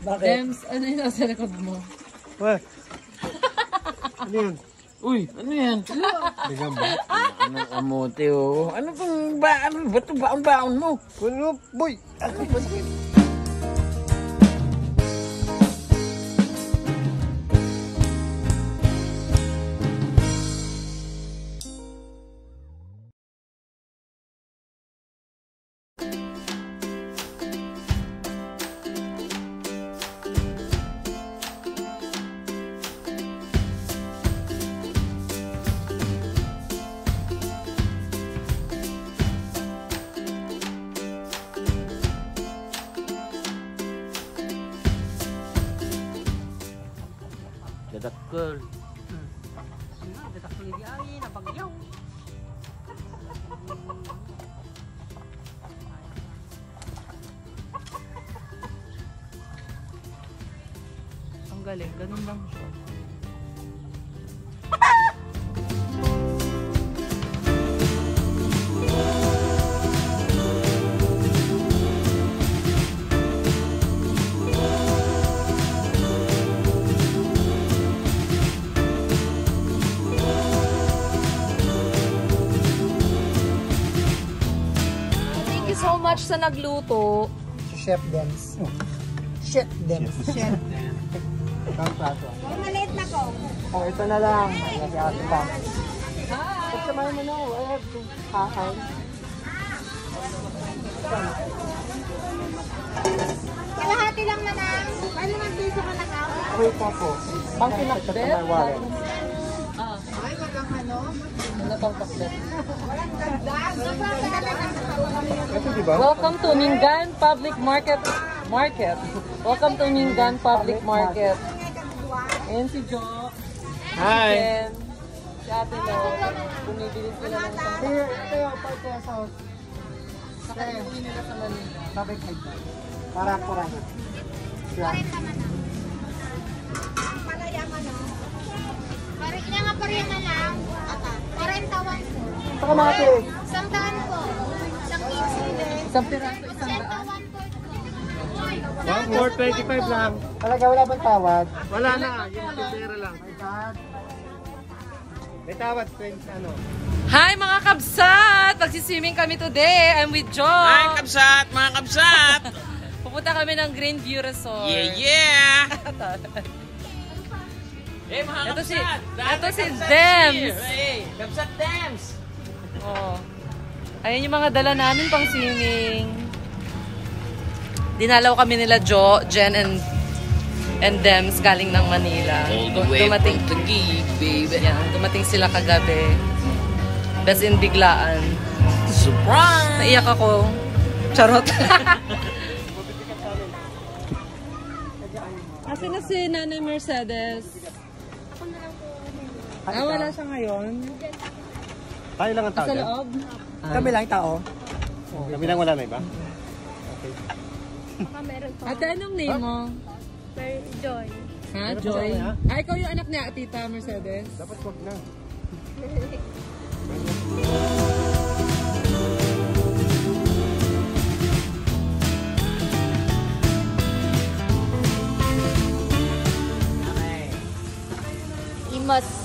Bakit? Dems, ano yung nasa likod mo? What? Ano yan? Uy, ano yan? Bigam ba? Ano amote o? Ano pang baon? Ba't ang baon-baon mo? Kuno, boy! Ano ba sa'yo? Datakul. Datakul di air, nabang yong. Ang galing, ganun lang siya. Much sa nagluto. Chef Dance. Chef Dance. Chef Dance. Ang plato. Maliit na ko. Oh, ito na lang. Magagawa pa. Hi! Samahin mo na. I have to kain. Kalahati lang na lang. Paano mag-piso ka na ka? Wait pa po. Pang pinakta na may wallet. Ay, walang ano? Wala pang paklet. Walang dagdag. Welcome to Mingan Public Market. Welcome to Mingan Public Market. And si Jo. Hi. And si Ate Lo. Bumibili sila ng pang. Ito yung parte ng South. Nakatuwi nila sa Manila. Babay kayo. Parang. Siya. Palayaman o. Parang inama pa rin na lang. Ata. 41 po. Saka mga te. 100 po. Isang piraso, isang daan. 1,425 lang. Talaga wala bang tawad? Wala na, yung pera lang. May tawad. May tawad, friends, ano? Hi mga kabsat! Magsiswimming kami today. I'm with Jo. Hi kabsat, mga kabsat! Pupunta kami ng Greenview Resort. Yeah, yeah! Hey mga kabsat! Ito si Dems! Kabsat Dems! Oo. Ayan yung mga dala namin pang swimming. Dinalaw kami nila Jo, Jen, and Dems galing ng Manila. Dumating, yan, dumating sila kagabi. Best in biglaan. Surprise! Naiyak ako. Charot. Asa na si Nanay Mercedes? Ako na lang po. Ah, wala siya ngayon. Tayo lang ang tao. Sa loob? Kami lang tao. Kami lang wala na iba? Okay. Baka meron pa. Ate, anong name mo? Joy. Ha? Joy? Ah, ikaw yung anak niya, Tita Mercedes? Dapat wag na. Imas.